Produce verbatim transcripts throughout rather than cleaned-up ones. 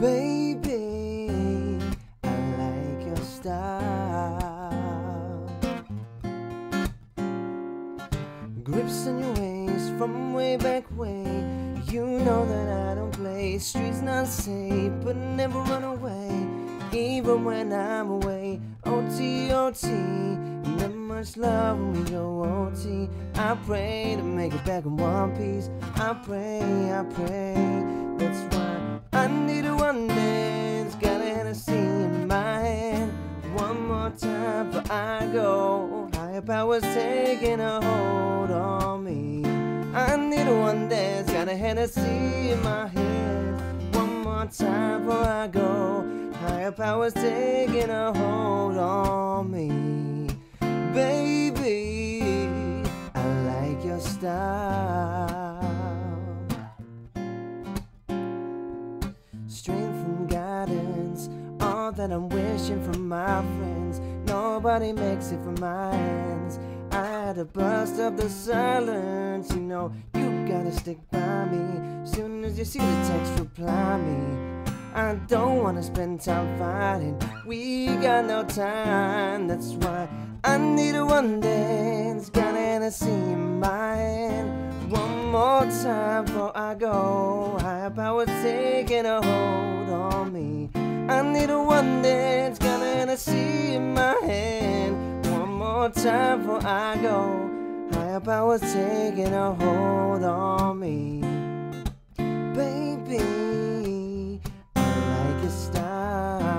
Baby, I like your style. Grips on your waist from way back way. You know that I don't play. Streets not safe, but never run away. Even when I'm away. O T, O T, not much love when we go O T. I pray to make it back in one piece. I pray, I pray. That's why I need a one dance. Got a Hennessy in my hand. One more time before I go. Higher powers taking a hold on me. I need a one dance. Got a Hennessy in my hand. One more time before I go. Higher powers taking a hold on me. Baby, I like your style. Strength and guidance, all that I'm wishing for my friends. Nobody makes it for my hands. I had to bust up the silence. You know, you gotta stick by me. Soon as you see the text, reply me. I don't wanna spend time fighting. We got no time. That's why I need a one dance. Got an Hennessy in my hand. One more time before I go. Higher powers taking a hold on me. I need a one dance. Got an Hennessy in my hand. One more time before I go. Higher powers taking a hold on me. Baby, I like your style.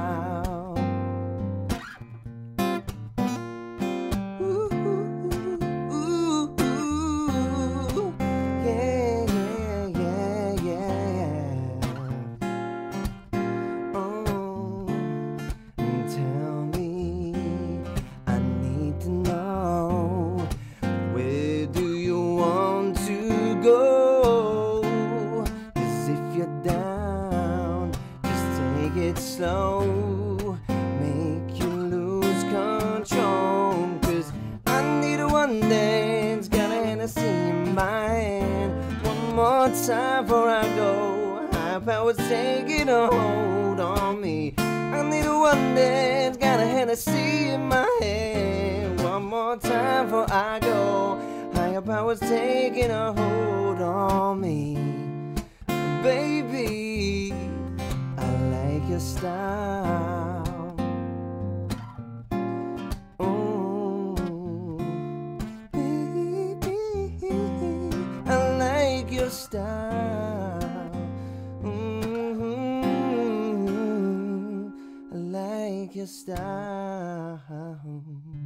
It's slow, make you lose control. Cause I need a one dance, got a Hennessy in my hand. One more time before I go, higher powers taking a hold on me. I need a one dance, got a Hennessy in my hand. One more time before I go, higher powers taking a hold on me. Baby, your style. Oh, baby, I like your style. Mm-hmm. I like your style.